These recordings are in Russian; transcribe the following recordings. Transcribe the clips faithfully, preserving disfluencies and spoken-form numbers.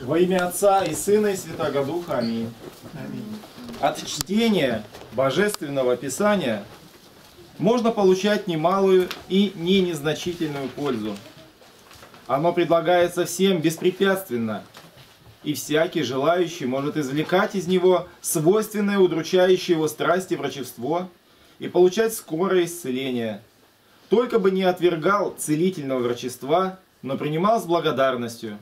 Во имя Отца и Сына и Святого Духа. Аминь. Аминь. От чтения Божественного Писания можно получать немалую и не незначительную пользу. Оно предлагается всем беспрепятственно, и всякий желающий может извлекать из него свойственное удручающее его страсти врачевство и получать скорое исцеление. Только бы не отвергал целительного врачества, но принимал с благодарностью.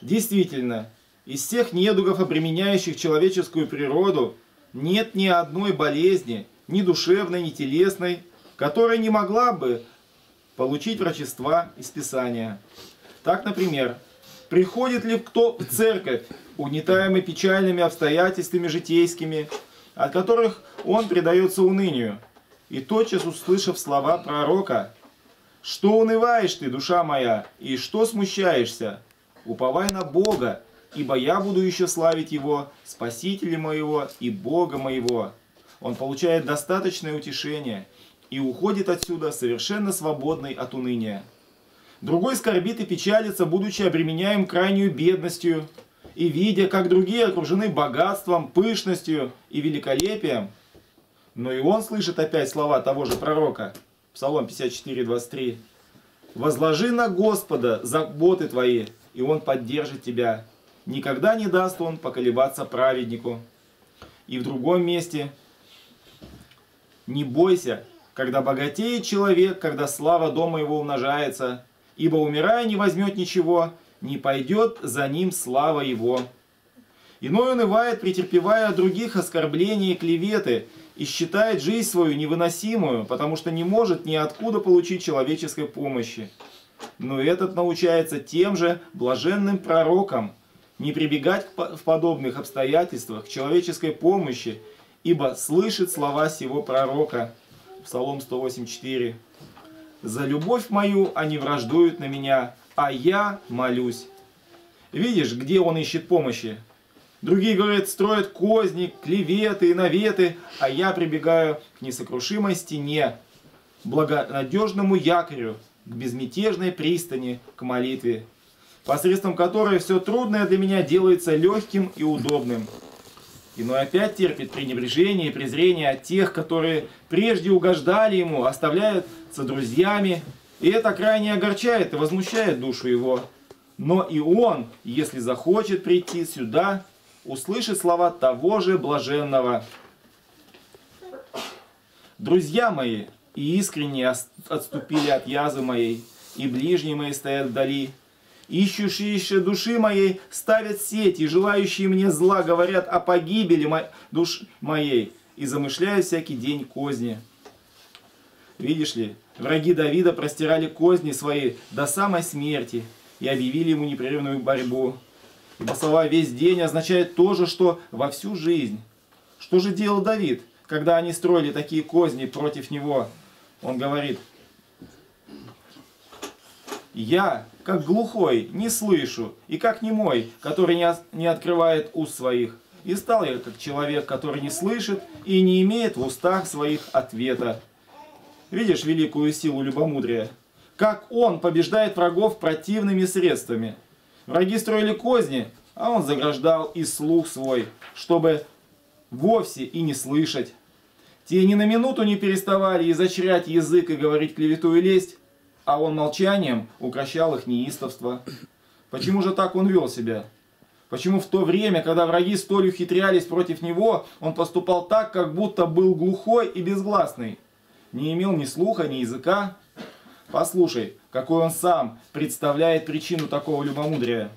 Действительно, из всех недугов, обременяющих человеческую природу, нет ни одной болезни, ни душевной, ни телесной, которая не могла бы получить врачества из Писания. Так, например, приходит ли кто в церковь, угнетаемый печальными обстоятельствами житейскими, от которых он предается унынию, и тотчас, услышав слова пророка: «Что унываешь ты, душа моя, и что смущаешься? Уповай на Бога, ибо я буду еще славить Его, Спасителя моего и Бога моего». Он получает достаточное утешение и уходит отсюда совершенно свободный от уныния. Другой скорбит и печалится, будучи обременяем крайнюю бедностью, и видя, как другие окружены богатством, пышностью и великолепием. Но и он слышит опять слова того же пророка, Псалом пятьдесят четыре, двадцать три. «Возложи на Господа заботы твои, и Он поддержит тебя. Никогда не даст Он поколебаться праведнику». И в другом месте: «Не бойся, когда богатеет человек, когда слава дома его умножается, ибо, умирая, не возьмет ничего, не пойдет за ним слава его». Иной унывает, претерпевая от других оскорбления и клеветы, и считает жизнь свою невыносимую, потому что не может ниоткуда получить человеческой помощи. Но этот научается тем же блаженным пророкам не прибегать в подобных обстоятельствах к человеческой помощи, ибо слышит слова сего пророка. Псалом сто восемь, четыре. «За любовь мою они враждуют на меня, а я молюсь». Видишь, где он ищет помощи? Другие, говорят, строят козни, клеветы и наветы, а я прибегаю к несокрушимой стене, благонадежному якорю, к безмятежной пристани, к молитве, посредством которой все трудное для меня делается легким и удобным. Иной опять терпит пренебрежение и презрение от тех, которые прежде угождали ему, оставляют со друзьями, и это крайне огорчает и возмущает душу его. Но и он, если захочет прийти сюда, услышит слова того же блаженного: «Друзья мои и искренние отступили от язвы моей, и ближние мои стоят вдали. Ищущие души моей ставят сети, желающие мне зла говорят о погибели мо... душ моей, и замышляют всякий день козни». Видишь ли, враги Давида простирали козни свои до самой смерти и объявили ему непрерывную борьбу. Ибо слова «весь день» означает то же, что «во всю жизнь». Что же делал Давид, когда они строили такие козни против него? Он говорит: «Я, как глухой, не слышу, и как немой, который не, не открывает уст своих. И стал я, как человек, который не слышит и не имеет в устах своих ответа». Видишь великую силу любомудрия? Как он побеждает врагов противными средствами. Враги строили козни, а он заграждал и слух свой, чтобы вовсе и не слышать. Те ни на минуту не переставали изощрять язык и говорить клевету и лесть, а он молчанием укращал их неистовство. Почему же так он вел себя? Почему в то время, когда враги столь ухитрялись против него, он поступал так, как будто был глухой и безгласный, не имел ни слуха, ни языка? Послушай, какой он сам представляет причину такого любомудрия.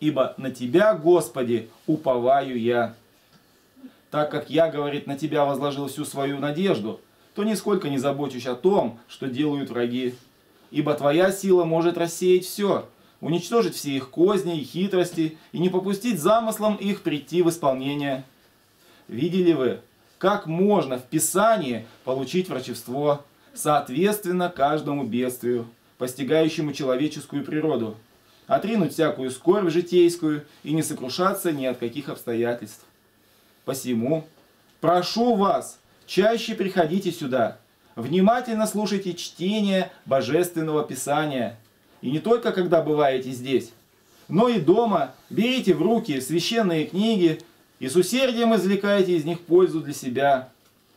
«Ибо на Тебя, Господи, уповаю я». «Так как я, — говорит, — на Тебя возложил всю свою надежду, то нисколько не забочусь о том, что делают враги. Ибо Твоя сила может рассеять все, уничтожить все их козни и хитрости, и не попустить замыслам их прийти в исполнение». Видели вы, как можно в Писании получить врачевство, соответственно каждому бедствию, постигающему человеческую природу, отринуть всякую скорбь житейскую и не сокрушаться ни от каких обстоятельств? Посему прошу вас, чаще приходите сюда, внимательно слушайте чтение Божественного Писания. И не только когда бываете здесь, но и дома берите в руки священные книги и с усердием извлекайте из них пользу для себя,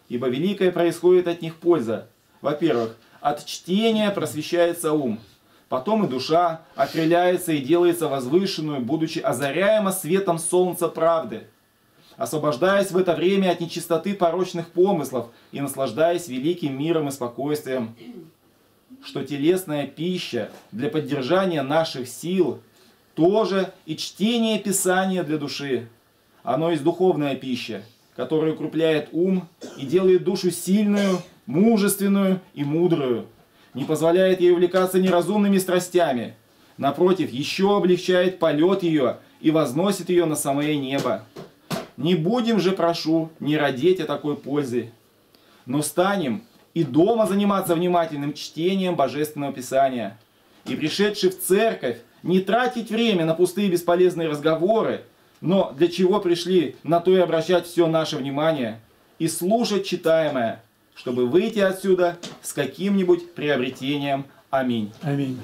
ибо великая происходит от них польза. Во-первых, от чтения просвещается ум, потом и душа окрыляется и делается возвышенную, будучи озаряема светом солнца правды, освобождаясь в это время от нечистоты порочных помыслов и наслаждаясь великим миром и спокойствием, что телесная пища для поддержания наших сил тоже и чтение Писания для души. Оно есть духовная пища, которая укрепляет ум и делает душу сильную, мужественную и мудрую, не позволяет ей увлекаться неразумными страстями, напротив, еще облегчает полет ее и возносит ее на самое небо. Не будем же, прошу, не радеть о такой пользе, но станем и дома заниматься внимательным чтением Божественного Писания. И пришедший в церковь, не тратить время на пустые бесполезные разговоры, но для чего пришли, на то и обращать все наше внимание, и слушать читаемое, чтобы выйти отсюда с каким-нибудь приобретением. Аминь. Аминь.